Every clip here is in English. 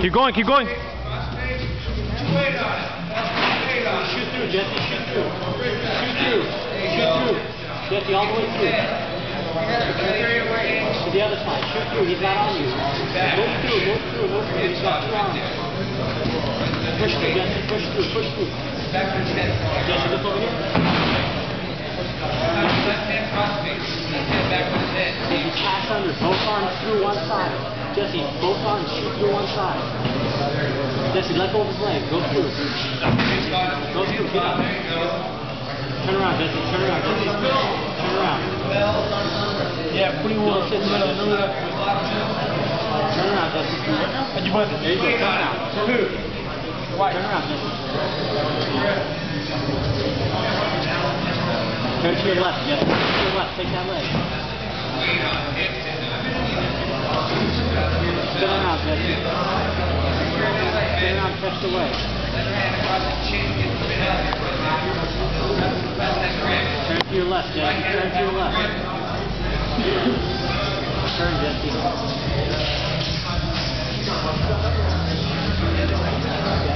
Keep going, keep going. Shoot through, Jesse, shoot through. Shoot through. Jesse, all the way through. To the other side, shoot through, he's not on you. Move through, he's not on you. Push through, Jesse, push through. Jesse, look over here. Left hand crossface, left hand back on his head. You pass under, both arms through one side. Jesse, both arms shoot through one side. Jesse, let go of his leg. Go through. Go through. Get up. Turn around, Jesse. Turn around. Yeah, pretty well. Turn around, Jesse. There you go. Turn around, Jesse. Turn to your left, Jesse. Turn to your left. Take that leg. Get on out, pressed away. Turn to your left, Jesse. Turn, Jesse.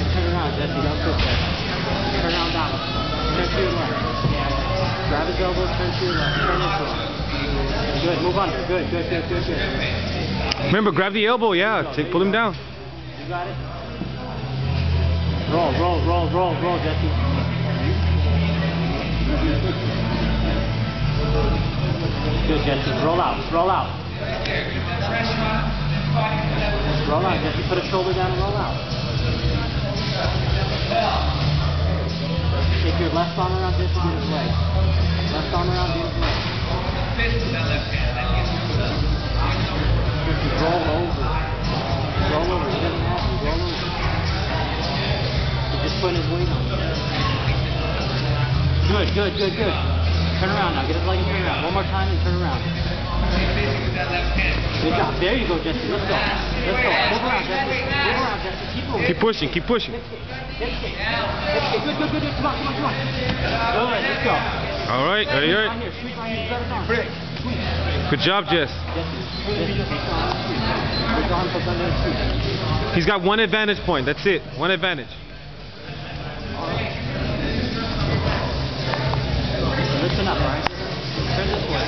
Turn around, Jesse. Don't sit there. Turn around down. Turn to your left. Grab his elbow, turn to your left. Turn into it. Good, move on. Good. Remember, grab the elbow, yeah. Pull him down. You got it. Roll, Jesse. Good, Jesse. Roll out. Roll out, Jesse. Put his shoulder down and roll out. Take your left arm around Jesse's leg. Fist with that left hand. That gets you up. Roll over. He doesn't have to. Roll over. He's just putting his weight on. Good. Turn around now. Get his leg and turn around. One more time and turn around. Good job. There you go, Jesse. Let's go. Move around, Jesse. Keep pushing. Hits it. Good. Come on. All right, let's go. All right. Sweet. Good job, Jess. He's got one advantage point. That's it. One advantage. Listen up, all right? Turn this way.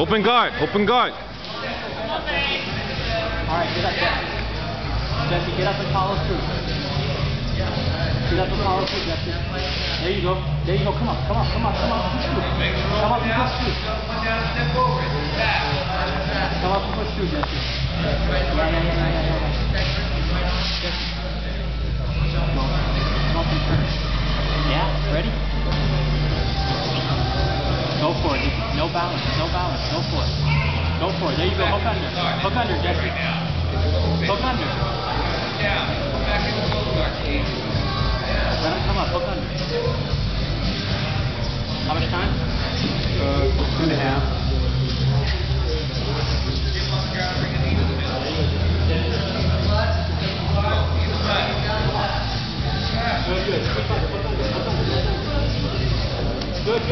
Open guard. All right, get up, Jesse. Jesse, get up and follow through. There you go. Come on. Come up and push through, Jesse. Yeah, ready? Go for it. No balance. Go for it. There you go. Hook under, Jesse. Come on, hook under. How much time? 2.5. Good.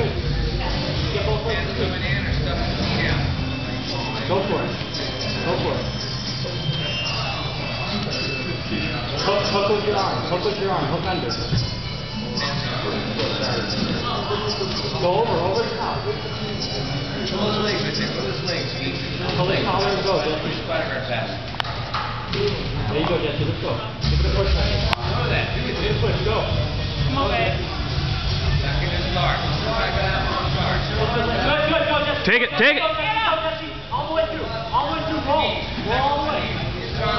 Get both hands coming in or stuff down. Go for it. Hook with your arm. Hook under. Go over the top. Pull his legs. Pull his collar and go. There you go, Jesse. Let's go. Give it a push. Go. Come on, man. Back in his guard. Go, Jesse. Take it. All the way through. Roll all the way. Put your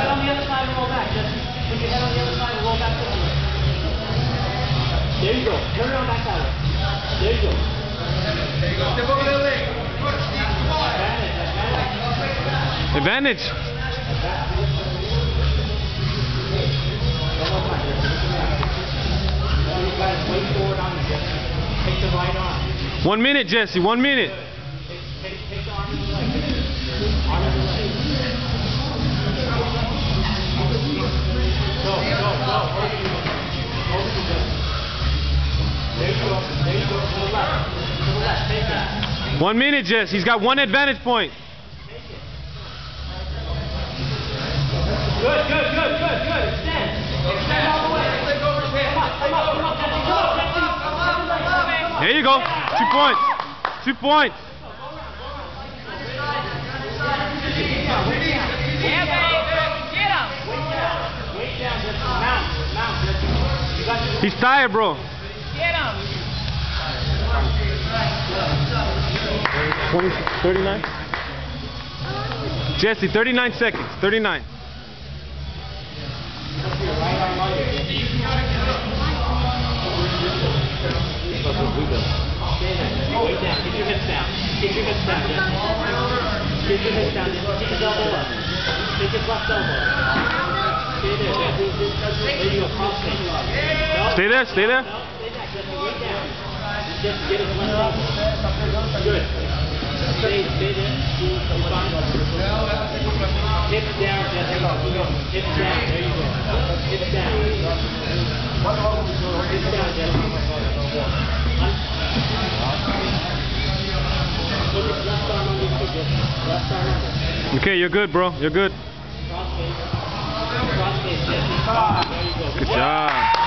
head on the other side and roll back, Jesse. There you go. Turn around back that way. There you go. Step over that leg. Advantage. One more time. You guys weight forward on it, Jesse. Take the right arm. 1 minute, Jesse. 1 minute. Take the arm and the leg. 1 minute, Jess. He's got one advantage point. Good, good, good, good, good. Extend. Extend all the way. There you go. 2 points. 2 points. He's tired, bro. Get him. 39? Jesse, 39 seconds. 39. Stay there, stay there. Okay, you're good, bro. You're good. Good job.